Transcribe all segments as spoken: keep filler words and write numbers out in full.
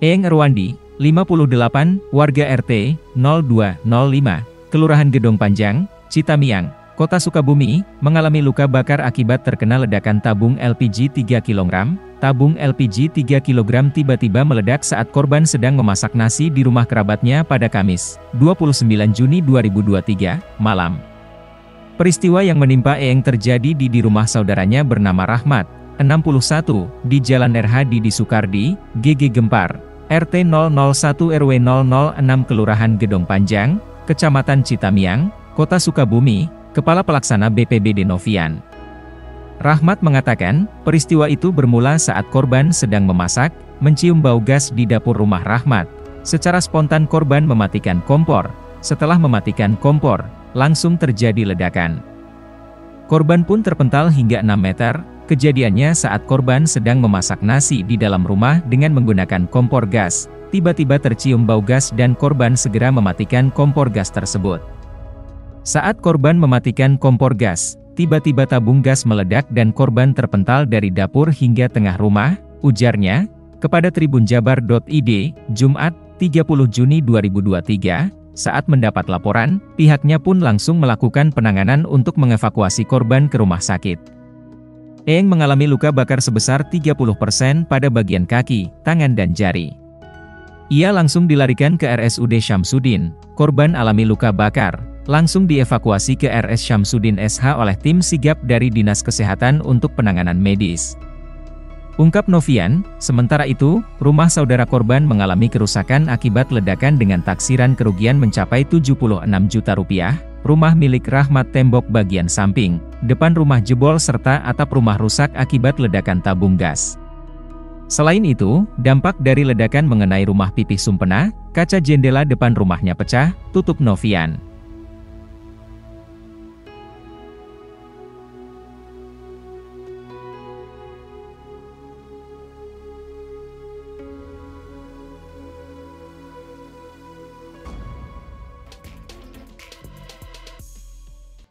Eeng Erwandi, lima puluh delapan, warga R T nol dua nol lima, Kelurahan Gedong Panjang, Citamiang, Kota Sukabumi, mengalami luka bakar akibat terkena ledakan tabung L P G tiga kilogram. Tabung L P G tiga kilogram tiba-tiba meledak saat korban sedang memasak nasi di rumah kerabatnya pada Kamis, dua puluh sembilan Juni dua ribu dua puluh tiga, malam. Peristiwa yang menimpa Eeng terjadi di di rumah saudaranya bernama Rahmat, enam puluh satu, di Jalan R H D di Suekardi, G G Gempar, R T nol nol satu R W nol nol enam Kelurahan Gedong Panjang, Kecamatan Citamiang, Kota Sukabumi. Kepala Pelaksana B P B D Novian Rahmat mengatakan, peristiwa itu bermula saat korban sedang memasak, mencium bau gas di dapur rumah Rahmat. Secara spontan korban mematikan kompor. Setelah mematikan kompor, langsung terjadi ledakan. Korban pun terpental hingga enam meter, kejadiannya saat korban sedang memasak nasi di dalam rumah dengan menggunakan kompor gas. Tiba-tiba tercium bau gas dan korban segera mematikan kompor gas tersebut. Saat korban mematikan kompor gas, tiba-tiba tabung gas meledak dan korban terpental dari dapur hingga tengah rumah, ujarnya, kepada Tribun Jabar dot I D, Jumat, tiga puluh Juni dua ribu dua puluh tiga, saat mendapat laporan, pihaknya pun langsung melakukan penanganan untuk mengevakuasi korban ke rumah sakit. Eeng mengalami luka bakar sebesar tiga puluh persen pada bagian kaki, tangan dan jari. Ia langsung dilarikan ke R S U D Syamsudin, korban alami luka bakar. Langsung dievakuasi ke R S Syamsudin S H oleh tim sigap dari Dinas Kesehatan untuk penanganan medis. Ungkap Novian, sementara itu, rumah saudara korban mengalami kerusakan akibat ledakan dengan taksiran kerugian mencapai tujuh puluh enam juta rupiah, rumah milik Rahmat tembok bagian samping, depan rumah jebol serta atap rumah rusak akibat ledakan tabung gas. Selain itu, dampak dari ledakan mengenai rumah pipih Sumpena, kaca jendela depan rumahnya pecah, tutup Novian.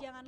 Jangan